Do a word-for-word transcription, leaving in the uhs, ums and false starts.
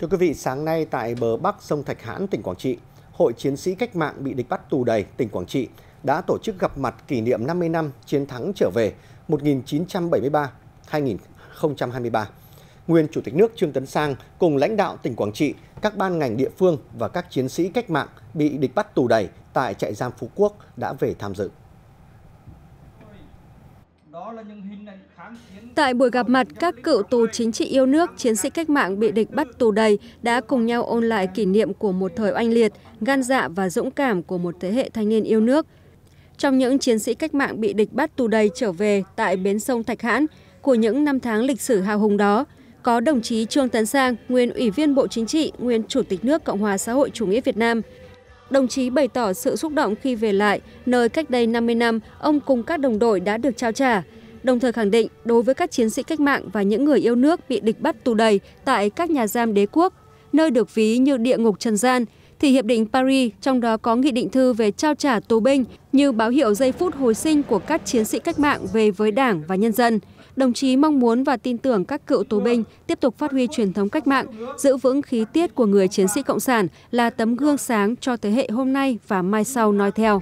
Thưa quý vị, sáng nay tại bờ bắc sông Thạch Hãn, tỉnh Quảng Trị, Hội Chiến sĩ Cách mạng bị địch bắt tù đầy tỉnh Quảng Trị đã tổ chức gặp mặt kỷ niệm năm mươi năm chiến thắng trở về một nghìn chín trăm bảy mươi ba đến hai nghìn không trăm hai mươi ba. Nguyên Chủ tịch nước Trương Tấn Sang cùng lãnh đạo tỉnh Quảng Trị, các ban ngành địa phương và các chiến sĩ cách mạng bị địch bắt tù đầy tại trại giam Phú Quốc đã về tham dự. Tại buổi gặp mặt, các cựu tù chính trị yêu nước, chiến sĩ cách mạng bị địch bắt tù đầy đã cùng nhau ôn lại kỷ niệm của một thời oanh liệt, gan dạ và dũng cảm của một thế hệ thanh niên yêu nước. Trong những chiến sĩ cách mạng bị địch bắt tù đầy trở về tại bến sông Thạch Hãn của những năm tháng lịch sử hào hùng đó, có đồng chí Trương Tấn Sang, nguyên Ủy viên Bộ Chính trị, nguyên Chủ tịch nước Cộng hòa xã hội chủ nghĩa Việt Nam. Đồng chí bày tỏ sự xúc động khi về lại nơi cách đây năm mươi năm ông cùng các đồng đội đã được trao trả, đồng thời khẳng định đối với các chiến sĩ cách mạng và những người yêu nước bị địch bắt tù đầy tại các nhà giam đế quốc, nơi được ví như địa ngục trần gian, thì Hiệp định Paris, trong đó có Nghị định thư về trao trả tù binh như báo hiệu giây phút hồi sinh của các chiến sĩ cách mạng về với Đảng và nhân dân. Đồng chí mong muốn và tin tưởng các cựu tù binh tiếp tục phát huy truyền thống cách mạng, giữ vững khí tiết của người chiến sĩ Cộng sản là tấm gương sáng cho thế hệ hôm nay và mai sau noi theo.